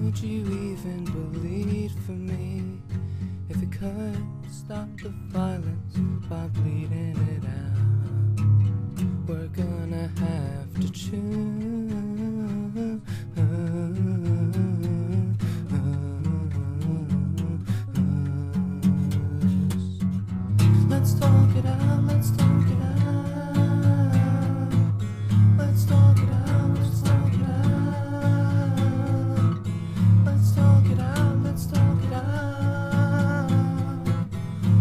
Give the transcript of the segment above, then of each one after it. Would you even bleed for me if you couldn't stop the violence by bleeding it out? We're gonna have to choose. Let's talk it out, let's talk it out. Let's talk it out, let's talk it out. Let's talk it out, let's talk it out.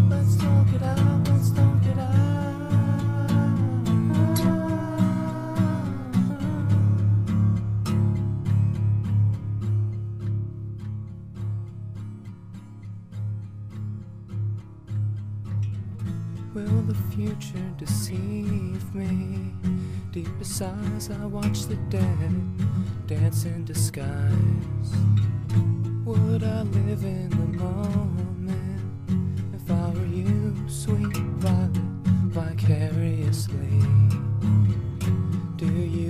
Let's talk it out, let's talk it out. Will the future deceive me? Deep besides, I watch the dead dance in disguise. Would I live in the moment if I were you, sweet violet, vicariously? Do you